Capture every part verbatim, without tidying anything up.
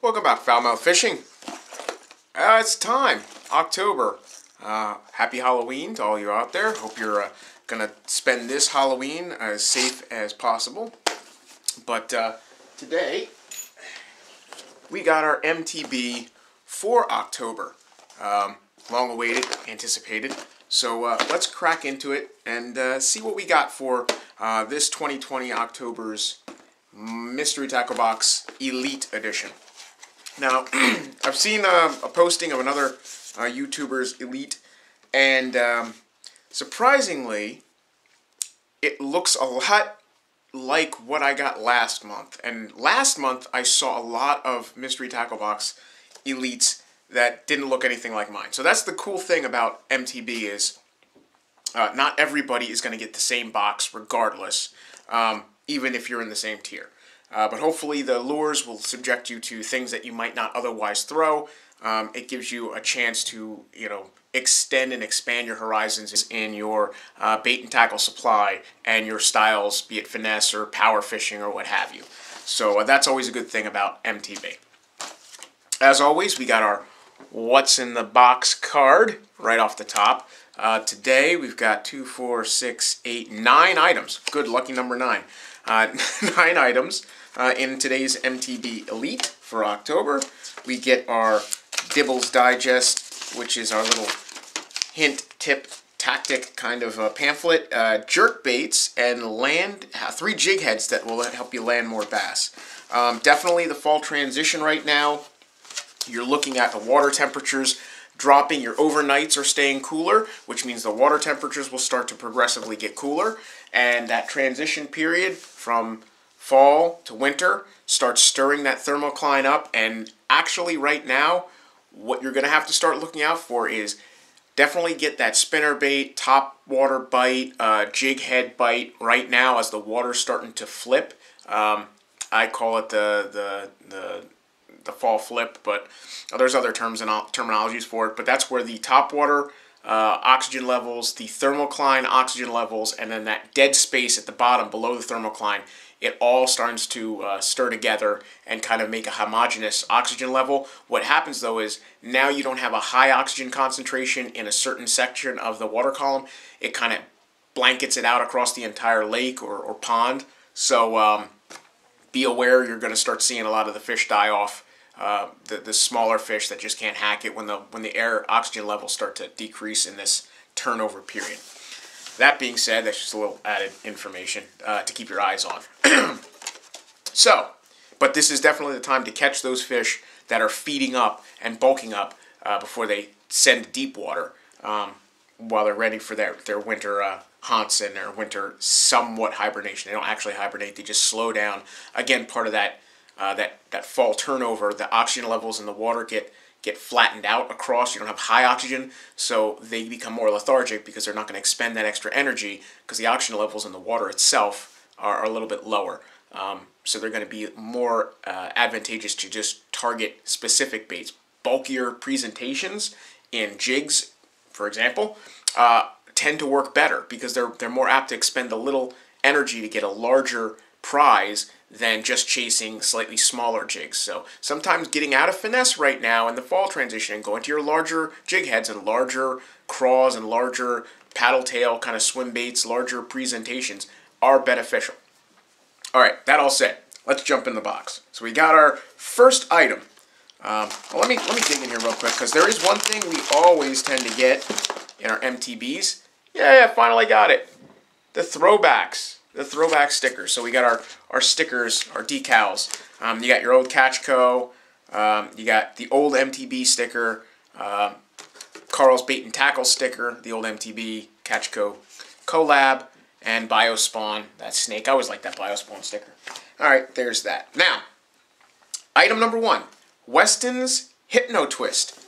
Welcome back, FoulMouth Fishing. Uh, it's time, October. Uh, happy Halloween to all you out there. Hope you're uh, gonna spend this Halloween as safe as possible. But uh, today, we got our M T B for October. Um, long awaited, anticipated. So uh, let's crack into it and uh, see what we got for uh, this twenty twenty October's Mystery Tackle Box Elite Edition. Now, I've seen a, a posting of another uh, YouTuber's Elite, and um, surprisingly, it looks a lot like what I got last month. And last month, I saw a lot of Mystery Tackle Box Elites that didn't look anything like mine. So that's the cool thing about M T B is uh, not everybody is going to get the same box regardless, um, even if you're in the same tier. Uh, but hopefully the lures will subject you to things that you might not otherwise throw. Um, it gives you a chance to, you know, extend and expand your horizons in your uh, bait and tackle supply and your styles, be it finesse or power fishing or what have you. So uh, that's always a good thing about M T B. As always, we got our What's in the Box card right off the top. Uh, today we've got two, four, six, eight, nine items. Good, lucky number nine. Uh, nine items uh, in today's M T B Elite for October. We get our Dibbles Digest, which is our little hint, tip, tactic kind of a pamphlet, uh, jerk baits, and land uh, three jig heads that will help you land more bass. Um, definitely the fall transition right now. You're looking at the water temperatures dropping, your overnights are staying cooler, which means the water temperatures will start to progressively get cooler, and that transition period from fall to winter starts stirring that thermocline up. And actually right now, what you're gonna have to start looking out for is definitely get that spinnerbait, top water bite, uh, jig head bite right now as the water's starting to flip. Um, I call it the, the, the, the fall flip, but there's other terms and terminologies for it, but that's where the top water uh, oxygen levels, the thermocline oxygen levels, and then that dead space at the bottom below the thermocline, it all starts to uh, stir together and kind of make a homogeneous oxygen level. What happens though is now you don't have a high oxygen concentration in a certain section of the water column. It kind of blankets it out across the entire lake or, or pond. So um, be aware, you're going to start seeing a lot of the fish die off. Uh, the, the smaller fish that just can't hack it when the when the air oxygen levels start to decrease in this turnover period. That being said, that's just a little added information uh, to keep your eyes on. So, but this is definitely the time to catch those fish that are feeding up and bulking up uh, before they send to deep water um, while they're ready for their, their winter uh, haunts and their winter somewhat hibernation. They don't actually hibernate, they just slow down. Again, part of that Uh, that, that fall turnover, the oxygen levels in the water get, get flattened out across. You don't have high oxygen, so they become more lethargic because they're not going to expend that extra energy because the oxygen levels in the water itself are, are a little bit lower. Um, so they're going to be more uh, advantageous to just target specific baits. Bulkier presentations in jigs, for example, uh, tend to work better because they're, they're more apt to expend a little energy to get a larger prize than just chasing slightly smaller jigs. So sometimes getting out of finesse right now in the fall transition, going to your larger jig heads and larger craws and larger paddle tail kind of swim baits, larger presentations are beneficial. All right, that all said, let's jump in the box. So we got our first item. Um, well, let me let me dig in here real quick because there is one thing we always tend to get in our M T Bs. Yeah, I finally got it. The throwbacks. The throwback stickers. So we got our, our stickers, our decals. Um, you got your old Catch Co. Um, you got the old M T B sticker, uh, Karl's Bait and Tackle sticker, the old M T B Catch Co. Colab, and Biospawn. That snake. I always like that Biospawn sticker. All right, there's that. Now, item number one, Westin's Hypnotwist.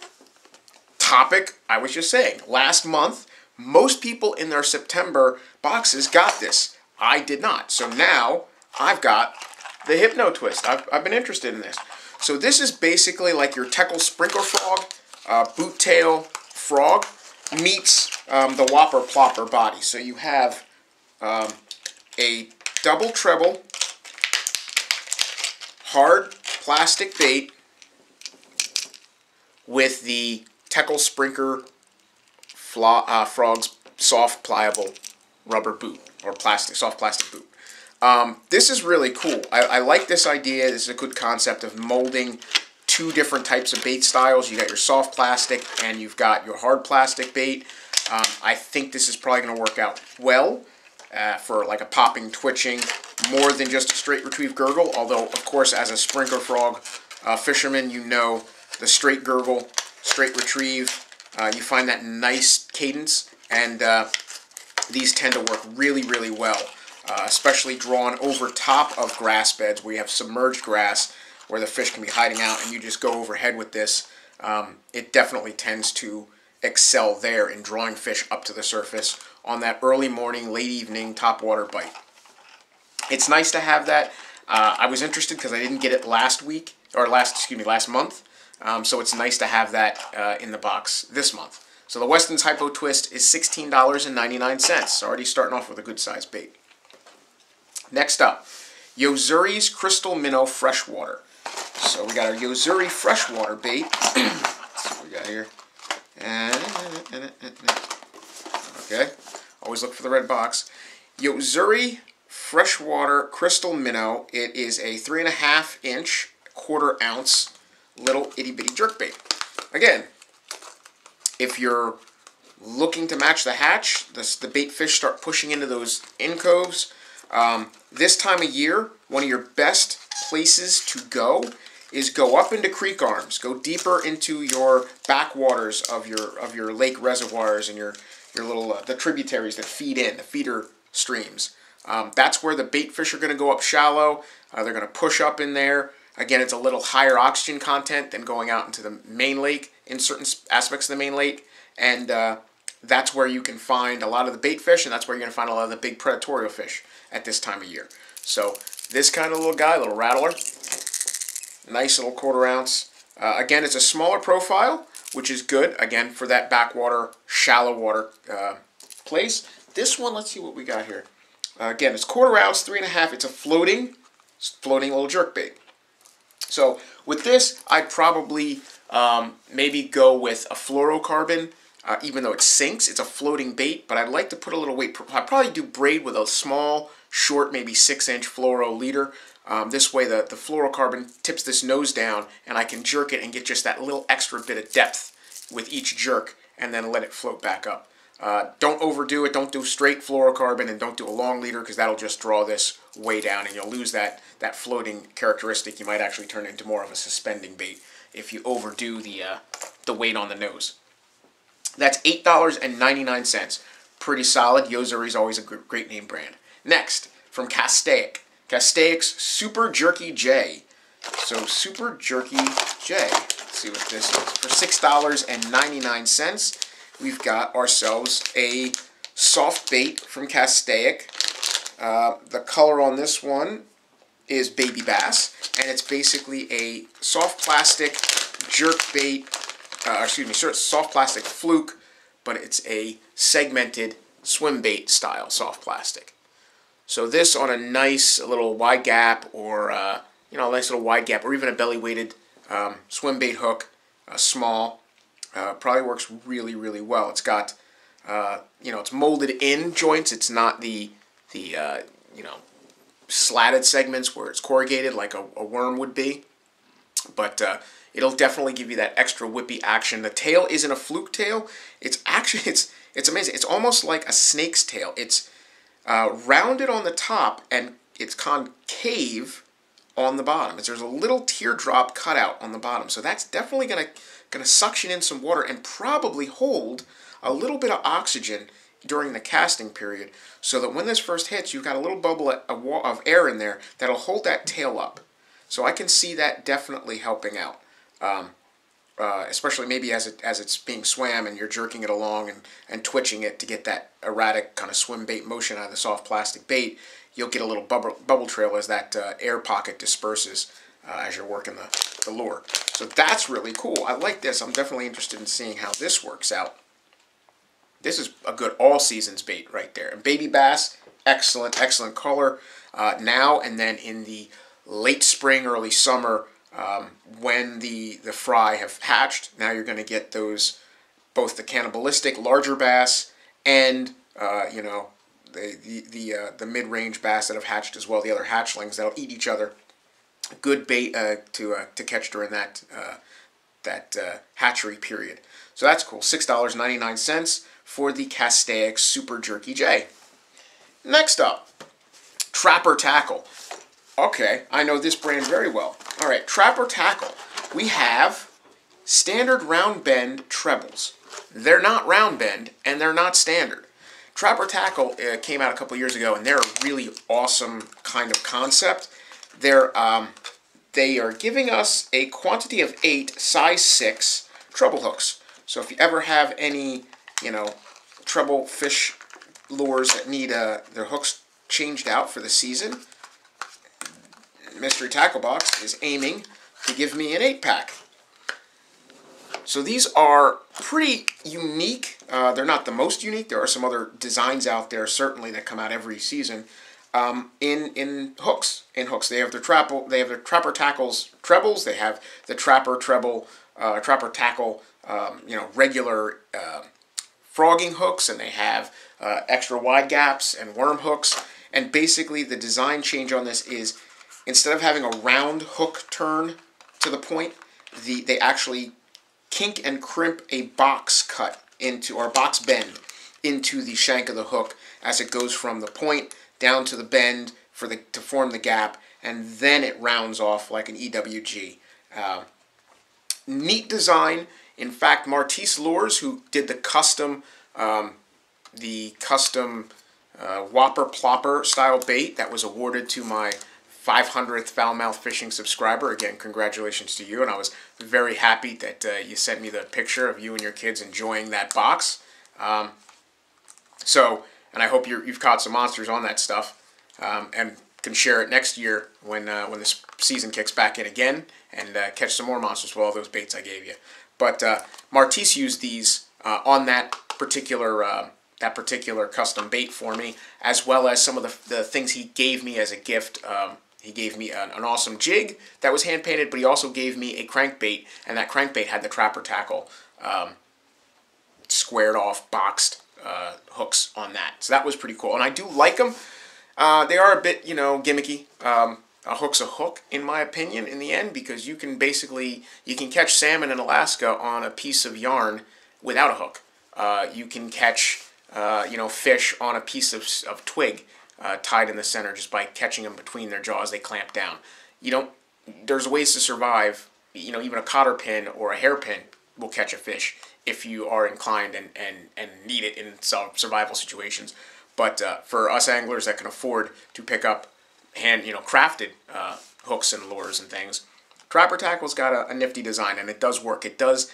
Topic I was just saying. Last month, most people in their September boxes got this. I did not. So now I've got the Hypnotwist. I've, I've been interested in this. So this is basically like your Teckle Sprinkler Frog, uh, Boottail Frog, meets um, the Whopper Plopper body. So you have um, a double treble, hard plastic bait with the Teckle Sprinkler uh, Frog's soft pliable rubber boot or plastic, soft plastic boot. Um, this is really cool. I, I like this idea. This is a good concept of molding two different types of bait styles. You got your soft plastic and you've got your hard plastic bait. Um, I think this is probably going to work out well uh, for like a popping, twitching, more than just a straight retrieve gurgle. Although, of course, as a sprinkler frog uh, fisherman, you know the straight gurgle, straight retrieve. Uh, you find that nice cadence, and uh, these tend to work really, really well. Uh, especially drawn over top of grass beds where you have submerged grass where the fish can be hiding out, and you just go overhead with this. Um, it definitely tends to excel there in drawing fish up to the surface on that early morning, late evening topwater bite. It's nice to have that. Uh, I was interested because I didn't get it last week, or last, excuse me, last month. Um, so it's nice to have that uh, in the box this month. So the Westin's Hypnotwist is sixteen ninety-nine. Already starting off with a good size bait. Next up, Yo-Zuri's Crystal Minnow Freshwater. So we got our Yo-Zuri Freshwater bait. That's what we got here. Okay, always look for the red box. Yo-Zuri Freshwater Crystal Minnow. It is a three and a half inch, quarter ounce, little itty bitty jerkbait. Again, if you're looking to match the hatch, the, the bait fish start pushing into those incoves. Um, this time of year, one of your best places to go is go up into creek arms, go deeper into your backwaters of your of your lake reservoirs and your your little uh, the tributaries that feed in the feeder streams. Um, that's where the bait fish are going to go up shallow. Uh, they're going to push up in there. Again, it's a little higher oxygen content than going out into the main lake in certain aspects of the main lake, and uh, that's where you can find a lot of the bait fish, and that's where you're going to find a lot of the big predatory fish at this time of year. So this kind of little guy, little rattler, nice little quarter ounce. Uh, again, it's a smaller profile, which is good, again, for that backwater, shallow water uh, place. This one, let's see what we got here. Uh, again, it's quarter ounce, three and a half. It's a floating, floating little jerkbait. So with this, I'd probably um, maybe go with a fluorocarbon. Uh, even though it sinks, it's a floating bait, but I'd like to put a little weight. I'd probably do braid with a small, short, maybe six inch fluoro leader. Um, this way the, the fluorocarbon tips this nose down, and I can jerk it and get just that little extra bit of depth with each jerk, and then let it float back up. Uh, don't overdo it. Don't do straight fluorocarbon, and don't do a long leader, because that'll just draw this way down, and you'll lose that, that floating characteristic. You might actually turn into more of a suspending bait if you overdo the, uh, the weight on the nose. That's eight ninety-nine. Pretty solid. Yo-Zuri is always a great name brand. Next, from Castaic. Castaic's Super Jerky J. So, Super Jerky J. Let's see what this is. For six ninety-nine, we've got ourselves a soft bait from Castaic. Uh, the color on this one is Baby Bass, and it's basically a soft plastic jerk bait. Uh, excuse me, sort of soft plastic fluke, but it's a segmented swim bait style soft plastic. So this on a nice little wide gap, or uh, you know, a nice little wide gap, or even a belly weighted um, swim bait hook, uh, small, uh, probably works really, really well. It's got, uh, you know, it's molded in joints. It's not the the uh, you know, slatted segments where it's corrugated like a, a worm would be, but. Uh, It'll definitely give you that extra whippy action. The tail isn't a fluke tail. It's actually, it's it's amazing. It's almost like a snake's tail. It's uh, rounded on the top, and it's concave on the bottom. It's, there's a little teardrop cutout on the bottom. So that's definitely going to going to suction in some water and probably hold a little bit of oxygen during the casting period, so that when this first hits, you've got a little bubble of air in there that'll hold that tail up. So I can see that definitely helping out, um, uh, especially maybe as it as it's being swam and you're jerking it along and, and twitching it to get that erratic kind of swim bait motion out of the soft plastic bait. You'll get a little bubble, bubble trail as that uh, air pocket disperses uh, as you're working the, the lure. So that's really cool. I like this. I'm definitely interested in seeing how this works out. This is a good all-seasons bait right there. And baby bass, excellent, excellent color uh, now and then in the late spring, early summer, um, when the, the fry have hatched. Now you're going to get those, both the cannibalistic larger bass and, uh, you know, the, the, the, uh, the mid-range bass that have hatched as well, the other hatchlings that'll eat each other. Good bait uh, to, uh, to catch during that, uh, that uh, hatchery period. So that's cool. six ninety-nine for the Castaic Super Jerky J. Next up, Trapper Tackle. Okay, I know this brand very well. All right, Trapper Tackle. We have standard round bend trebles. They're not round bend, and they're not standard. Trapper Tackle uh, came out a couple years ago, and they're a really awesome kind of concept. They're, um, they are giving us a quantity of eight, size six treble hooks. So if you ever have any, you know, treble fish lures that need uh, their hooks changed out for the season, Mystery Tackle Box is aiming to give me an eight-pack. So these are pretty unique. Uh, they're not the most unique. There are some other designs out there, certainly, that come out every season. Um, in in hooks, in hooks, they have their trapple, they have their Trapper Tackles trebles. They have the Trapper treble, uh, Trapper Tackle, um, you know, regular uh, frogging hooks, and they have uh, extra wide gaps and worm hooks. And basically, the design change on this is, instead of having a round hook turn to the point, the they actually kink and crimp a box cut into, or box bend into the shank of the hook as it goes from the point down to the bend for the to form the gap, and then it rounds off like an E W G. Uh, neat design. In fact, Martise Lures, who did the custom, um, the custom uh, Whopper Plopper style bait that was awarded to my five hundredth Foul Mouth Fishing subscriber. Again, congratulations to you, and I was very happy that uh, you sent me the picture of you and your kids enjoying that box. Um, so. And I hope you're, you've caught some monsters on that stuff, um, and can share it next year when uh, when this season kicks back in again, and uh, catch some more monsters with all those baits I gave you. But uh, Martise used these uh, on that particular uh, that particular custom bait for me, as well as some of the, the things he gave me as a gift. Um, he gave me an, an awesome jig that was hand painted, but he also gave me a crankbait, and that crankbait had the Trapper Tackle um, squared off, boxed Uh, hooks on that. So that was pretty cool, and I do like them. Uh, they are a bit, you know, gimmicky. Um, a hook's a hook, in my opinion, in the end, because you can basically, you can catch salmon in Alaska on a piece of yarn without a hook. Uh, you can catch, uh, you know, fish on a piece of, of twig uh, tied in the center just by catching them between their jaws. They clamp down. You don't, there's ways to survive, you know, even a cotter pin or a hairpin will catch a fish if you are inclined and, and, and need it in some survival situations. But uh, for us anglers that can afford to pick up hand, you know, crafted uh, hooks and lures and things, Trapper Tackle's got a, a nifty design, and it does work. It does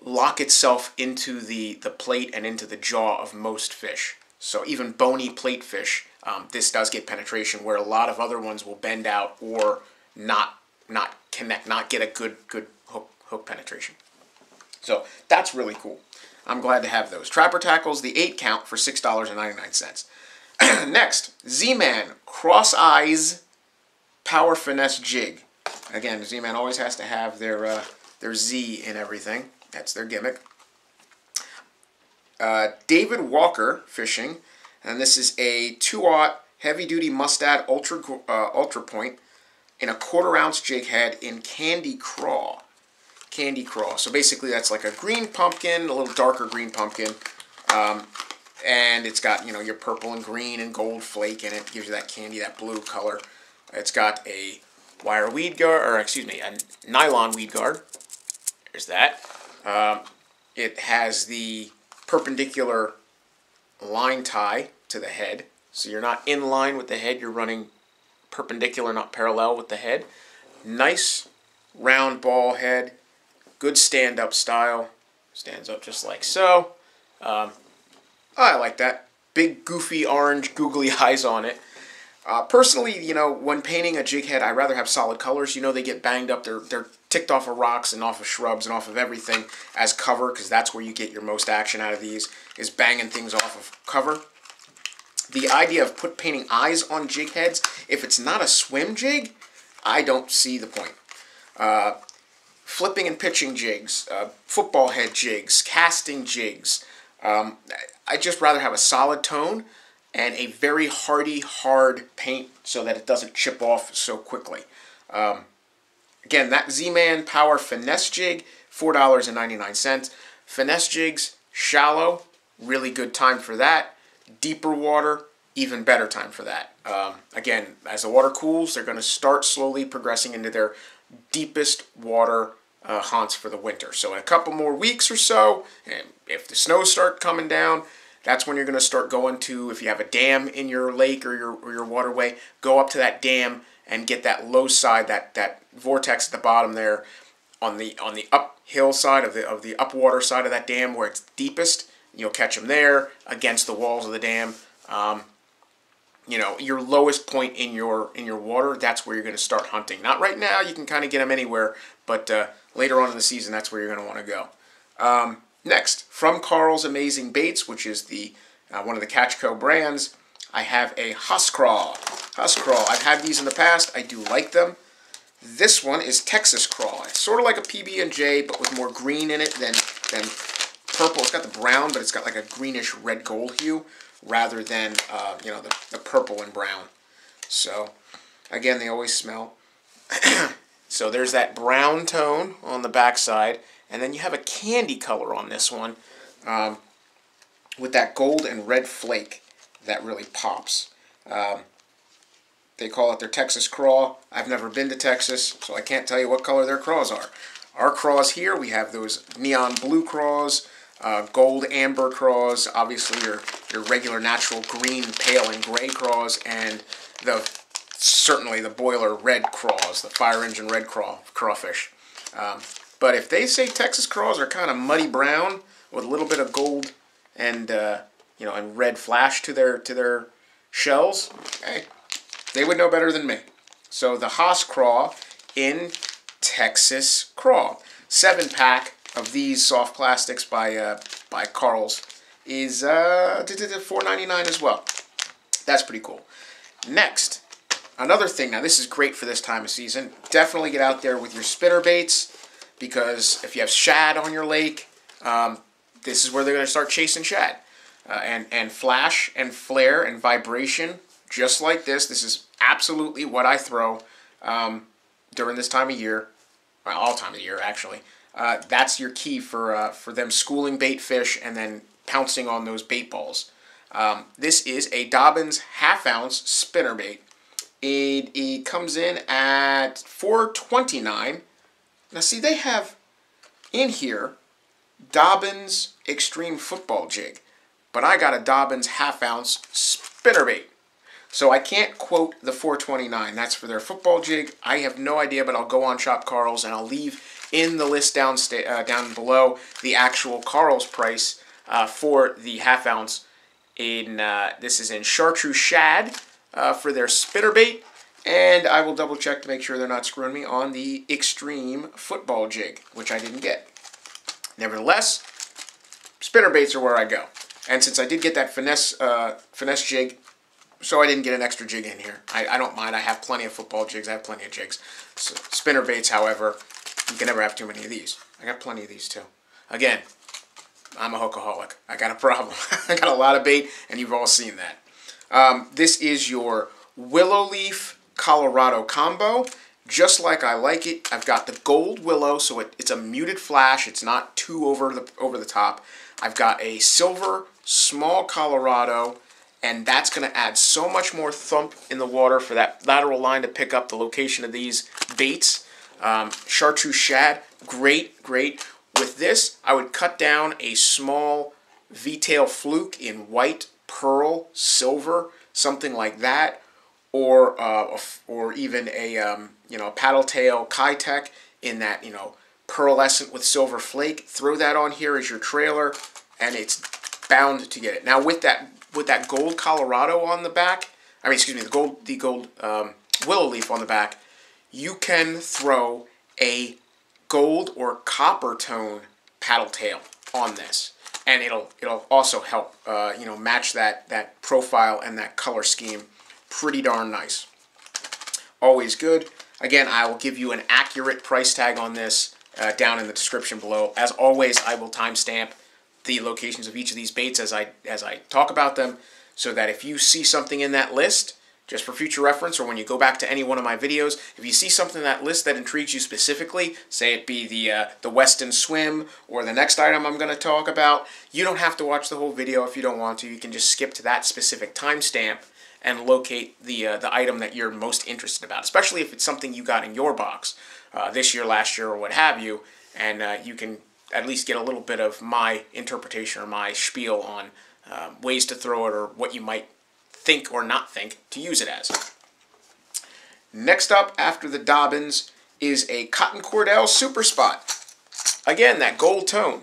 lock itself into the, the plate and into the jaw of most fish. So even bony plate fish, um, this does get penetration, where a lot of other ones will bend out or not, not connect, not get a good, good hook, hook penetration. So that's really cool. I'm glad to have those. Trapper Tackles, the eight count for six ninety-nine. Next, Z-Man Cross Eyes Power Finesse Jig. Again, Z-Man always has to have their, uh, their Z in everything. That's their gimmick. Uh, David Walker Fishing, and this is a two aught heavy-duty Mustad ultra, uh, ultra point in a quarter ounce jig head in Candy Craw. Candy Craw. So basically that's like a green pumpkin, a little darker green pumpkin, um, and it's got, you know, your purple and green and gold flake in it. It gives you that candy, that blue color. It's got a wire weed guard, or excuse me, a nylon weed guard. There's that. Um, it has the perpendicular line tie to the head. So you're not in line with the head, you're running perpendicular, not parallel with the head. Nice round ball head, good stand-up style. Stands up just like so. Um, I like that. Big, goofy, orange, googly eyes on it. Uh, personally, you know, when painting a jig head, I'd rather have solid colors. You know, they get banged up. They're, they're ticked off of rocks and off of shrubs and off of everything as cover, because that's where you get your most action out of these, is banging things off of cover. The idea of put painting eyes on jig heads, if it's not a swim jig, I don't see the point. Uh, flipping and pitching jigs, uh, football head jigs, casting jigs. Um, I'd just rather have a solid tone and a very hardy, hard paint so that it doesn't chip off so quickly. Um, again, that Z-Man Power Finesse Jig, four dollars and ninety-nine cents. Finesse jigs, shallow, really good time for that. Deeper water, even better time for that. Um, again, as the water cools, they're going to start slowly progressing into their deepest water uh, haunts for the winter. So in a couple more weeks or so, and if the snows start coming down, that's when you're going to start going to, if you have a dam in your lake or your, or your waterway, go up to that dam and get that low side, that, that vortex at the bottom there on the, on the uphill side of the, of the upwater side of that dam where it's deepest. You'll catch them there against the walls of the dam. Um, you know, your lowest point in your, in your water, that's where you're going to start hunting. Not right now. You can kind of get them anywhere, but uh, later on in the season, that's where you're going to want to go. Um, Next, from Karl's Amazing Baits, which is the uh, one of the Catch Co. brands, I have a Hoss Craw. Hoss Craw. I've had these in the past. I do like them. This one is Texas Craw. It's sort of like a P B and J, but with more green in it than, than purple. It's got the brown, but it's got like a greenish red gold hue rather than, uh, you know, the, the purple and brown. So, again, they always smell. So there's that brown tone on the backside. And then you have a candy color on this one um, with that gold and red flake that really pops. Um, they call it their Texas Craw. I've never been to Texas, so I can't tell you what color their craws are. Our craws here, we have those neon blue craws, uh, gold amber craws, obviously your, your regular natural green, pale, and gray craws, and the certainly the boiler red craws, the fire engine red craw, crawfish. Um, But if they say Texas Craws are kind of muddy brown with a little bit of gold and uh, you know, and red flash to their to their shells, hey, they would know better than me. So the Hoss Craw in Texas Craw, seven pack of these soft plastics by uh, by Karl's is uh, four ninety-nine as well. That's pretty cool. Next, another thing. Now this is great for this time of season. Definitely get out there with your spinner baits. Because if you have shad on your lake, um, this is where they're going to start chasing shad. Uh, and, and flash and flare and vibration, just like this. This is absolutely what I throw um, during this time of year. Well, all time of the year, actually. Uh, that's your key for, uh, for them schooling bait fish and then pouncing on those bait balls. Um, this is a Dobbins half-ounce spinnerbait. It, it comes in at four twenty-nine. Now see, they have in here Dobbins Extreme Football Jig, but I got a Dobbins half-ounce spinnerbait. So I can't quote the four twenty-nine. That's for their football jig. I have no idea, but I'll go on Shop Karl's and I'll leave in the list down, uh, down below the actual Karl's price uh, for the half-ounce. In uh, this is in chartreuse shad uh, for their spinnerbait. And I will double check to make sure they're not screwing me on the Extreme Football Jig, which I didn't get. Nevertheless, spinnerbaits are where I go. And since I did get that finesse uh, finesse jig, so I didn't get an extra jig in here. I, I don't mind. I have plenty of football jigs. I have plenty of jigs. So spinnerbaits, however, you can never have too many of these. I got plenty of these, too. Again, I'm a hookaholic. I got a problem. I got a lot of bait, and you've all seen that. Um, this is your Willow Leaf Colorado combo, just like I like it. I've got the gold willow, so it, it's a muted flash. It's not too over the over the top. I've got a silver small Colorado, and that's going to add so much more thump in the water for that lateral line to pick up the location of these baits. Um, chartreuse shad, great, great. With this, I would cut down a small V-tail fluke in white, pearl, silver, something like that, or uh, or even a um, you know, paddle tail Kitech in that, you know, pearlescent with silver flake. Throw that on here as your trailer, and it's bound to get it. Now with that with that gold Colorado on the back, I mean, excuse me, the gold the gold um, willow leaf on the back, you can throw a gold or copper tone paddle tail on this, and it'll it'll also help uh, you know, match that that profile and that color scheme pretty darn nice. Always good. Again, I will give you an accurate price tag on this uh, down in the description below. As always, I will timestamp the locations of each of these baits as I as I talk about them, so that if you see something in that list, just for future reference, or when you go back to any one of my videos, if you see something in that list that intrigues you specifically, say it be the uh, the Westin Swim or the next item I'm going to talk about, you don't have to watch the whole video if you don't want to. You can just skip to that specific timestamp and locate the uh, the item that you're most interested about, especially if it's something you got in your box uh, this year, last year, or what have you, and uh, you can at least get a little bit of my interpretation or my spiel on uh, ways to throw it or what you might think or not think to use it as. Next up after the Dobbins is a Cotton Cordell Super Spot. Again, that gold tone.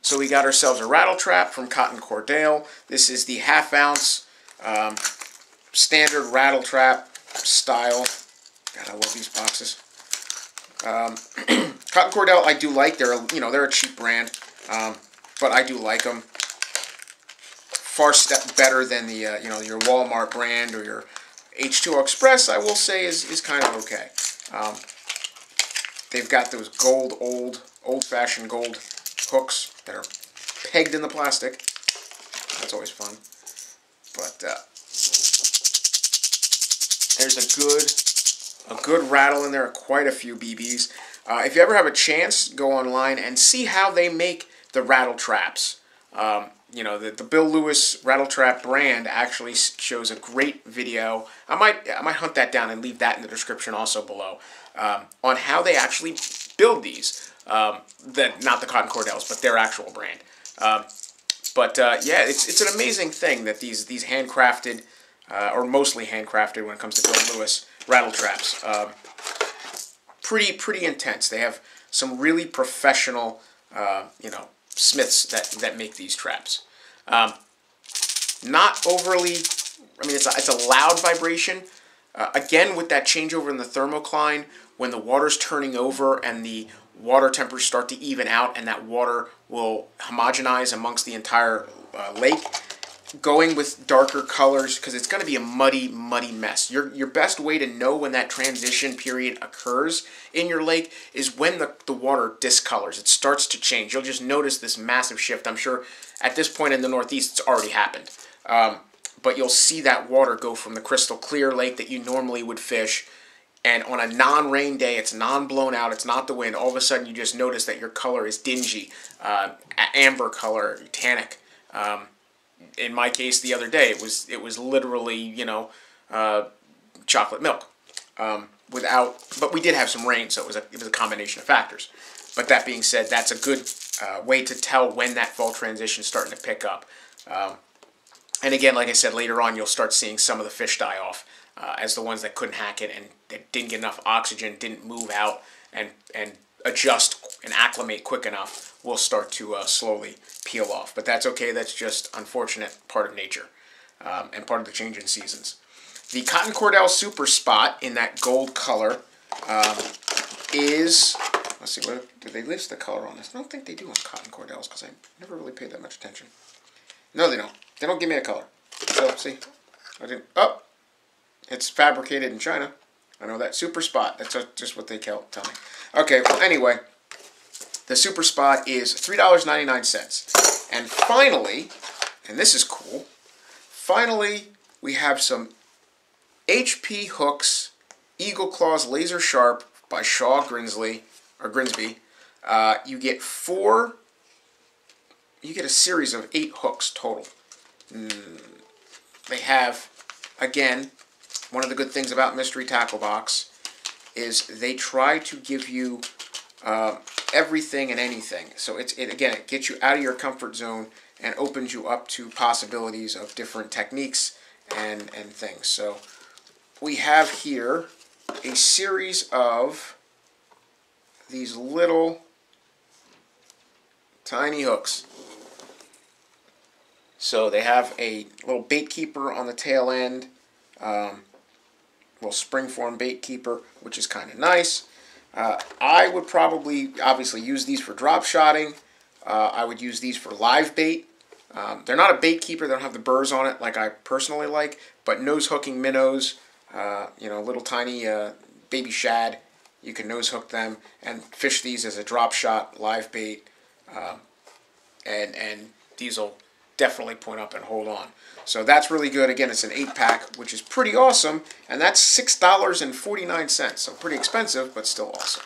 So we got ourselves a Rat-L-Trap from Cotton Cordell. This is the half ounce um, standard Rat-L-Trap style. God, I love these boxes. Um, Cotton Cordell, I do like. They're a, you know, they're a cheap brand, um, but I do like them. Far step better than the uh, you know, your Walmart brand or your H two O Express. I will say is is kind of okay. Um, they've got those gold old old-fashioned gold hooks that are pegged in the plastic. That's always fun. But uh, there's a good a good rattle in there. Quite a few B Bs. Uh, if you ever have a chance, go online and see how they make the Rat-L-Traps. Um, you know, the, the Bill Lewis Rat-L-Trap brand actually shows a great video. I might I might hunt that down and leave that in the description also below, um, on how they actually build these. Um, the, not the Cotton Cordells, but their actual brand. Um, but uh, yeah, it's it's an amazing thing that these these handcrafted, uh, or mostly handcrafted when it comes to Bill Lewis Rat-L-Traps, um, pretty pretty intense. They have some really professional, uh, you know, smiths that, that make these traps. Um, not overly, I mean, it's a, it's a loud vibration. Uh, again, with that changeover in the thermocline, when the water's turning over and the water temperatures start to even out and that water will homogenize amongst the entire uh, lake, going with darker colors, because it's going to be a muddy, muddy mess. Your, your best way to know when that transition period occurs in your lake is when the, the water discolors. It starts to change. You'll just notice this massive shift. I'm sure at this point in the Northeast, it's already happened. Um, but you'll see that water go from the crystal clear lake that you normally would fish, and on a non-rain day, it's non-blown out, it's not the wind, all of a sudden you just notice that your color is dingy, uh, amber color, tannic. Um, In my case, the other day, it was it was literally, you know, uh, chocolate milk. Um, without, but we did have some rain, so it was a it was a combination of factors. But that being said, that's a good uh, way to tell when that fall transition is starting to pick up. Um, and again, like I said, later on, you'll start seeing some of the fish die off uh, as the ones that couldn't hack it and that didn't get enough oxygen, didn't move out and and adjust and acclimate quick enough, will start to uh, slowly peel off. But that's okay, that's just unfortunate, part of nature, um, and part of the change in seasons. The Cotton Cordell Super Spot in that gold color um, is, let's see, what, do they list the color on this? I don't think they do on Cotton Cordells, because I never really paid that much attention. No, they don't. They don't give me a color. So, see, I didn't, oh, it's fabricated in China. I know that, Super Spot, that's just what they tell me. Okay, well, anyway, the Super Spot is three ninety-nine. And finally, and this is cool, finally we have some H P Hooks Eagle Claws Laser Sharp by Shaw Grigsby, or Grigsby. Uh, you get four, you get a series of eight hooks total. Mm. They have, again, one of the good things about Mystery Tackle Box is they try to give you Uh, everything and anything. So it's, it again, it gets you out of your comfort zone and opens you up to possibilities of different techniques and, and things. So we have here a series of these little tiny hooks. So they have a little bait keeper on the tail end, um, little spring-form bait keeper, which is kind of nice. Uh, I would probably obviously use these for drop shotting. Uh, I would use these for live bait. Um, they're not a bait keeper. They don't have the burrs on it like I personally like, but nose hooking minnows, uh, you know, little tiny uh, baby shad, you can nose hook them and fish these as a drop shot, live bait, um, and, and these will definitely point up and hold on. So that's really good. Again, it's an eight pack, which is pretty awesome, and that's six dollars and forty-nine cents, so pretty expensive, but still awesome.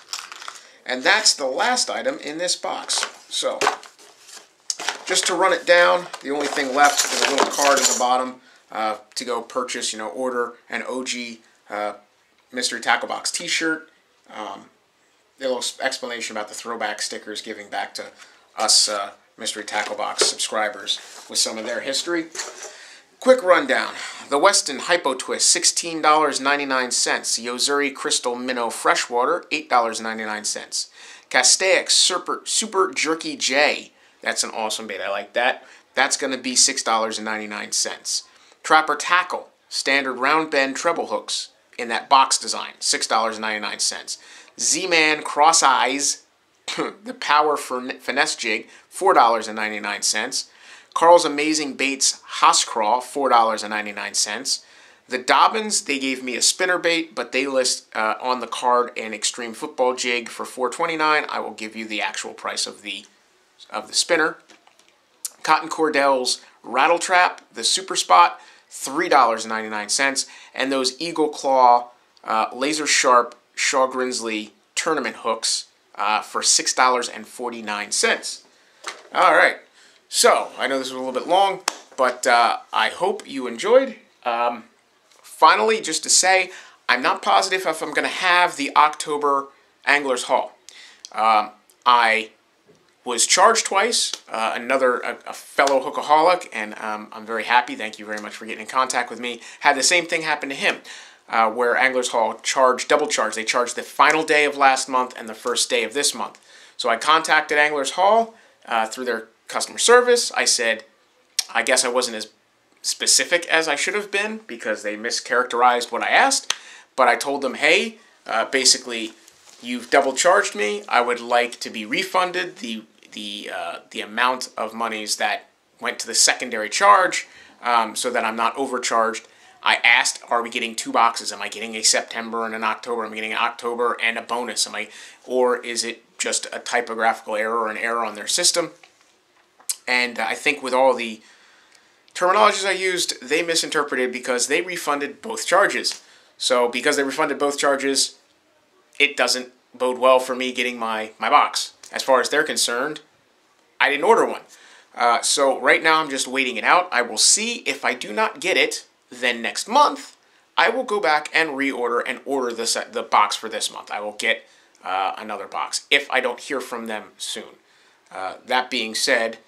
And that's the last item in this box. So, just to run it down, the only thing left is a little card at the bottom uh, to go purchase, you know, order an O G uh, Mystery Tackle Box t-shirt. Um, a little explanation about the throwback stickers giving back to us uh, Mystery Tackle Box subscribers with some of their history. Quick rundown. The Westin Hypnotwist, sixteen dollars and ninety-nine cents. Yo-Zuri Crystal Minnow Freshwater, eight dollars and ninety-nine cents. Castaic Super, Super Jerky J. That's an awesome bait. I like that. That's going to be six dollars and ninety-nine cents. Trapper Tackle, standard round bend treble hooks in that box design, six dollars and ninety-nine cents. Z-Man Cross Eyes, the Power Finesse Jig, four dollars and ninety-nine cents. Karl's Amazing Baits Hoss Craw, four dollars and ninety-nine cents. The Dobbins, they gave me a spinnerbait, but they list uh, on the card an extreme football jig for four twenty-nine. I will give you the actual price of the of the spinner. Cotton Cordell's Rat-L-Trap, the Super Spot, three dollars and ninety-nine cents. And those Eagle Claw uh, Laser Sharp Shaw Grigsby tournament hooks uh, for six dollars and forty-nine cents. All right. So, I know this was a little bit long, but uh, I hope you enjoyed. Um, Finally, just to say, I'm not positive if I'm going to have the October Anglers Hall. Um, I was charged twice, uh, another a, a fellow hookaholic, and um, I'm very happy. Thank you very much for getting in contact with me. Had the same thing happen to him, uh, where Anglers Hall charged, double charge. They charged the final day of last month and the first day of this month. So I contacted Anglers Hall uh, through their customer service. I said, I guess I wasn't as specific as I should have been because they mischaracterized what I asked, but I told them, hey, uh, basically you've double charged me. I would like to be refunded the the uh, the amount of monies that went to the secondary charge, um, so that I'm not overcharged. I asked, are we getting two boxes? Am I getting a September and an October? Am I getting an October and a bonus? Am I, or is it just a typographical error or an error on their system? And I think with all the terminologies I used, they misinterpreted because they refunded both charges. So because they refunded both charges, it doesn't bode well for me getting my, my box. As far as they're concerned, I didn't order one. Uh, so right now I'm just waiting it out. I will see if I do not get it, then next month, I will go back and reorder and order this, the box for this month. I will get uh, another box if I don't hear from them soon. Uh, that being said,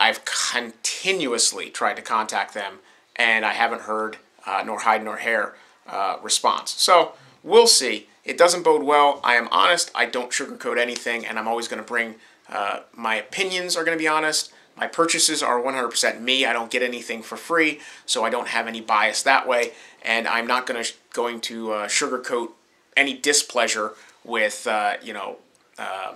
I've continuously tried to contact them, and I haven't heard uh, nor hide nor hair uh, response. So we'll see. It doesn't bode well. I am honest. I don't sugarcoat anything, and I'm always going to bring uh, my opinions are going to be honest. My purchases are one hundred percent me. I don't get anything for free, so I don't have any bias that way, and I'm not going to going to uh, sugarcoat any displeasure with uh, you know uh,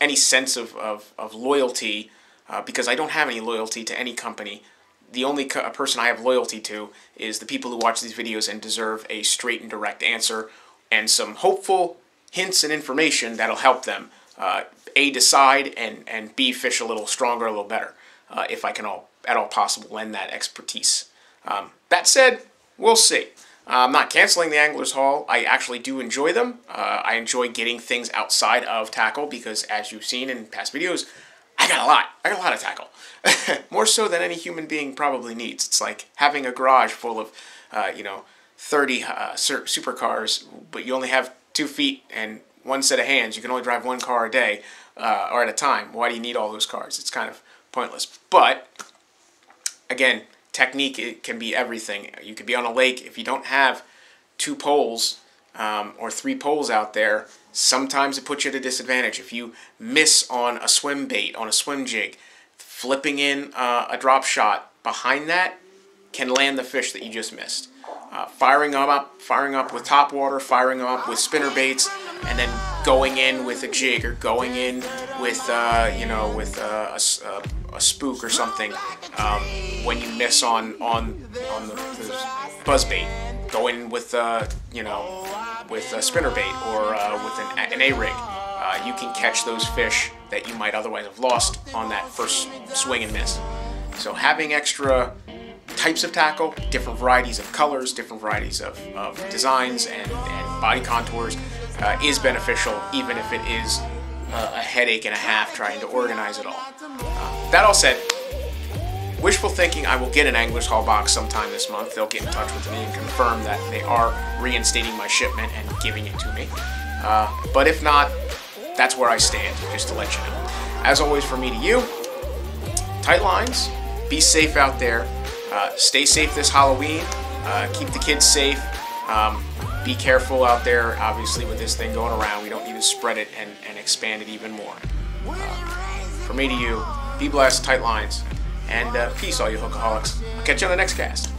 any sense of of, of loyalty. Uh, because I don't have any loyalty to any company. The only co person I have loyalty to is the people who watch these videos and deserve a straight and direct answer and some hopeful hints and information that'll help them, uh, A, decide, and, and B, fish a little stronger, a little better, uh, if I can all, at all possible lend that expertise. Um, that said, we'll see. Uh, I'm not canceling the Anglers Hall. I actually do enjoy them. Uh, I enjoy getting things outside of tackle because, as you've seen in past videos, I got a lot. I got a lot of tackle. More so than any human being probably needs. It's like having a garage full of, uh, you know, thirty uh, supercars, but you only have two feet and one set of hands. You can only drive one car a day uh, or at a time. Why do you need all those cars? It's kind of pointless. But again, technique, it can be everything. You could be on a lake. If you don't have two poles um, or three poles out there, sometimes it puts you at a disadvantage. If you miss on a swim bait, on a swim jig, flipping in uh, a drop shot behind that can land the fish that you just missed. Uh, firing them up, firing up with topwater, firing them up with spinner baits, and then going in with a jig or going in with uh, you know, with uh, a, a spook or something. Um, when you miss on on on the, the buzz bait, go in with uh, you know, with a spinner bait or uh, with an, an A-rig. Uh, you can catch those fish that you might otherwise have lost on that first swing and miss. So having extra types of tackle, different varieties of colors, different varieties of, of designs and, and body contours uh, is beneficial, even if it is uh, a headache and a half trying to organize it all. Uh, that all said, wishful thinking, I will get an Anglers Hall box sometime this month. They'll get in touch with me and confirm that they are reinstating my shipment and giving it to me. Uh, but if not, that's where I stand, just to let you know. As always, from me to you, tight lines, be safe out there. Uh, stay safe this Halloween, uh, keep the kids safe, um, be careful out there. Obviously, with this thing going around, we don't need to spread it and, and expand it even more. Uh, from me to you, be blessed, tight lines, and uh, peace all you hookaholics. I'll catch you on the next cast.